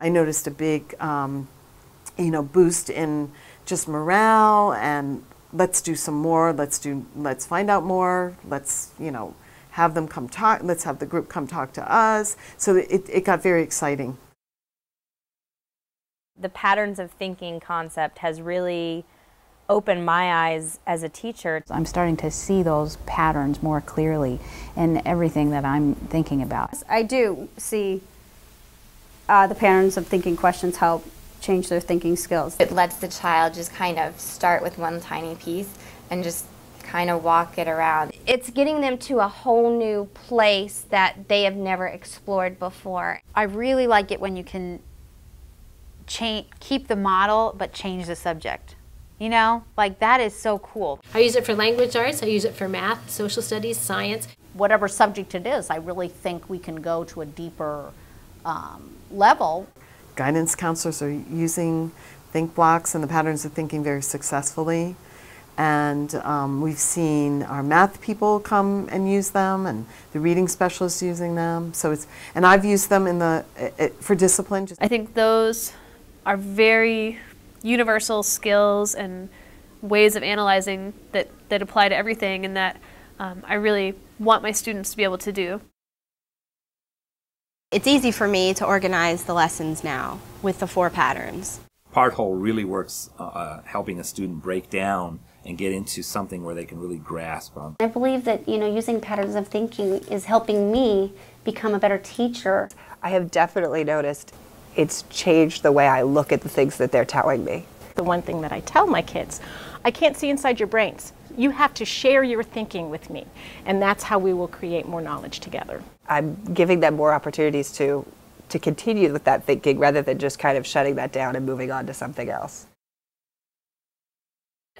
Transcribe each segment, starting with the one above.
I noticed a big, boost in just morale and let's do some more. Let's find out more. Let's, have them come talk. Let's have the group come talk to us. So it got very exciting. The patterns of thinking concept has really opened my eyes as a teacher. I'm starting to see those patterns more clearly in everything that I'm thinking about. I do see the patterns of thinking questions help change their thinking skills. It lets the child just kind of start with one tiny piece and just kind of walk it around. It's getting them to a whole new place that they have never explored before. I really like it when you can keep the model but change the subject. Like that is so cool. I use it for language arts, I use it for math, social studies, science. Whatever subject it is, I really think we can go to a deeper level. Guidance counselors are using ThinkBlocks and the patterns of thinking very successfully, and we've seen our math people come and use them, and the reading specialists using them. So and I've used them in for discipline. I think those are very universal skills and ways of analyzing that apply to everything, and that I really want my students to be able to do. It's easy for me to organize the lessons now with the 4 patterns. Part-Whole really works helping a student break down and get into something where they can really grasp on. I believe that using patterns of thinking is helping me become a better teacher. I have definitely noticed it's changed the way I look at the things that they're telling me. The one thing that I tell my kids, I can't see inside your brains. You have to share your thinking with me, and that's how we will create more knowledge together. I'm giving them more opportunities to continue with that thinking rather than just kind of shutting that down and moving on to something else.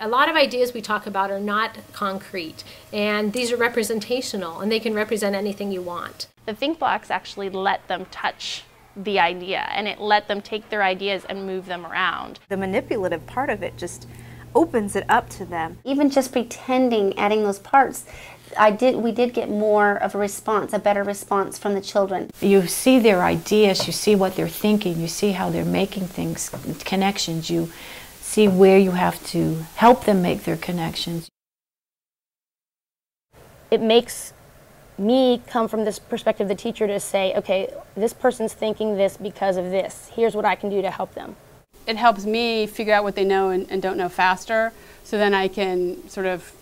A lot of ideas we talk about are not concrete, and these are representational, and they can represent anything you want. The ThinkBlocks actually let them touch the idea, and it let them take their ideas and move them around. The manipulative part of it just opens it up to them. Even just pretending, adding those parts, we did get more of a response, a better response from the children. You see their ideas, you see what they're thinking, you see how they're making things, connections, you see where you have to help them make their connections. It makes me come from this perspective, the teacher, to say, okay, this person's thinking this because of this. Here's what I can do to help them. It helps me figure out what they know and don't know faster, so then I can sort of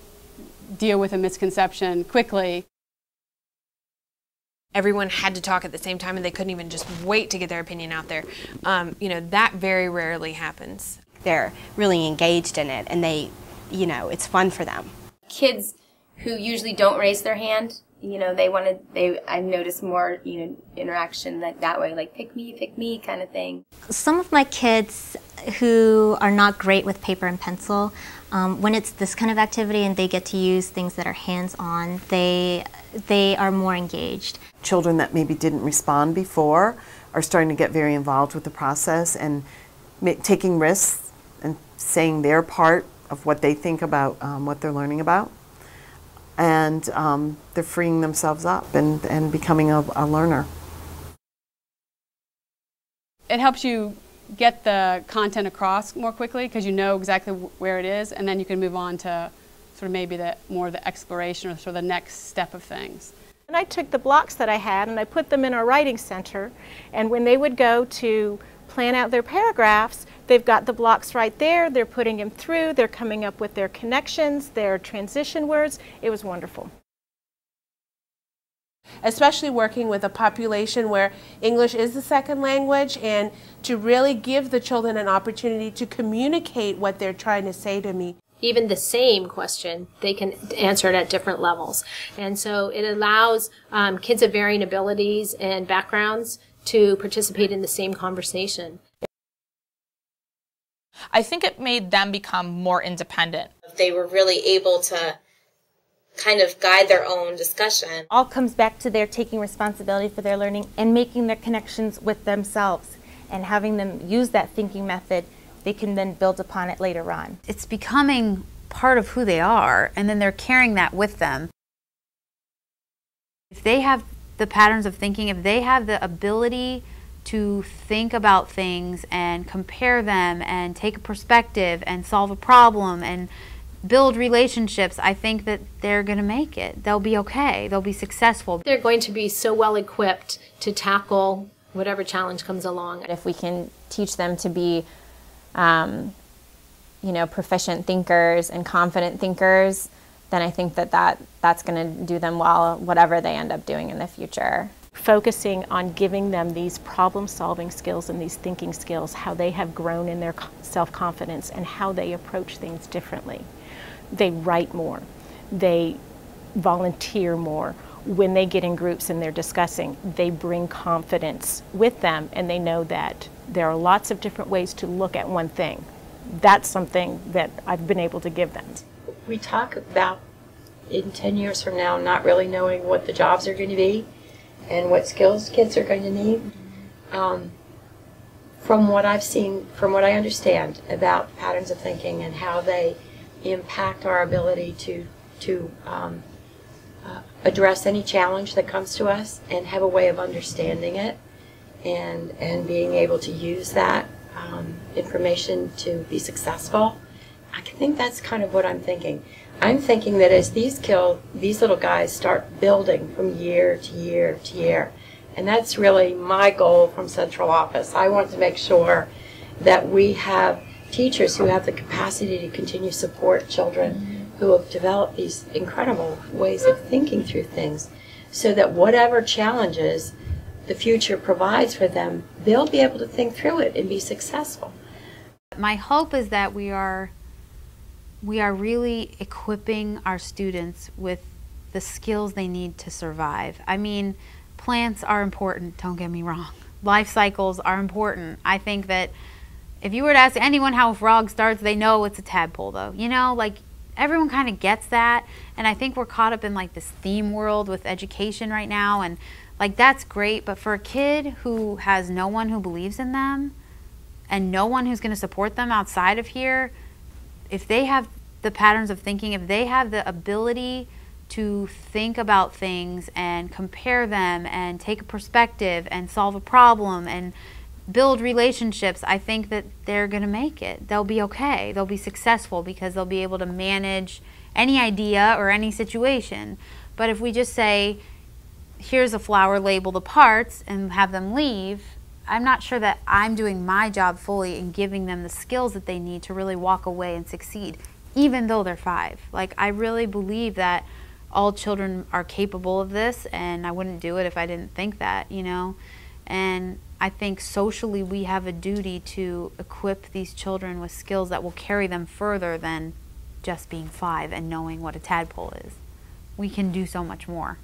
deal with a misconception quickly. Everyone had to talk at the same time, and they couldn't even just wait to get their opinion out there. That very rarely happens. They're really engaged in it, and they, it's fun for them. Kids who usually don't raise their hand, I've noticed more, interaction that way, like pick me kind of thing. Some of my kids who are not great with paper and pencil, when it's this kind of activity and they get to use things that are hands-on, they are more engaged. Children that maybe didn't respond before are starting to get very involved with the process and taking risks and saying their part of what they think about what they're learning about. And they're freeing themselves up and becoming a learner. It helps you get the content across more quickly because you know exactly where it is, and then you can move on to sort of maybe more of the exploration or sort of the next step of things. And I took the blocks that I had and I put them in our writing center, and when they would go to plan out their paragraphs, they've got the blocks right there, they're putting them through, they're coming up with their connections, their transition words. It was wonderful. Especially working with a population where English is the second language, and to really give the children an opportunity to communicate what they're trying to say to me. Even the same question, they can answer it at different levels. And so it allows kids of varying abilities and backgrounds to participate in the same conversation. I think it made them become more independent. They were really able to kind of guide their own discussion. All comes back to their taking responsibility for their learning and making their connections with themselves, and having them use that thinking method. They can then build upon it later on. It's becoming part of who they are, and then they're carrying that with them. If they have the patterns of thinking, if they have the ability to think about things and compare them and take a perspective and solve a problem and build relationships, I think that they're going to make it. They'll be okay. They'll be successful. They're going to be so well equipped to tackle whatever challenge comes along. If we can teach them to be, you know, proficient thinkers and confident thinkers, then I think that, that's going to do them well, whatever they end up doing in the future. Focusing on giving them these problem-solving skills and these thinking skills, how they have grown in their self-confidence and how they approach things differently. They write more, they volunteer more. When they get in groups and they're discussing, they bring confidence with them, and they know that there are lots of different ways to look at one thing. That's something that I've been able to give them. We talk about in 10 years from now not really knowing what the jobs are going to be and what skills kids are going to need. From what I've seen, from what I understand about patterns of thinking and how they impact our ability to address any challenge that comes to us and have a way of understanding it and being able to use that information to be successful, I think that's kind of what I'm thinking. I'm thinking that as these little guys start building from year to year to year, and that's really my goal from central office. I want to make sure that we have teachers who have the capacity to continue support children who have developed these incredible ways of thinking through things, so that whatever challenges the future provides for them, they'll be able to think through it and be successful. My hope is that we are really equipping our students with the skills they need to survive. I mean, plants are important, don't get me wrong. Life cycles are important. I think that if you were to ask anyone how a frog starts, they know it's a tadpole though. You know, like everyone kind of gets that. And I think we're caught up in like this theme world with education right now. And like that's great, but for a kid who has no one who believes in them and no one who's gonna support them outside of here, if they have the patterns of thinking, if they have the ability to think about things and compare them and take a perspective and solve a problem and build relationships, I think that they're going to make it. They'll be okay. They'll be successful because they'll be able to manage any idea or any situation. But if we just say, here's a flower, label the parts, and have them leave, I'm not sure that I'm doing my job fully in giving them the skills that they need to really walk away and succeed, even though they're 5. Like, I really believe that all children are capable of this, and I wouldn't do it if I didn't think that, you know? And I think socially we have a duty to equip these children with skills that will carry them further than just being 5 and knowing what a tadpole is. We can do so much more.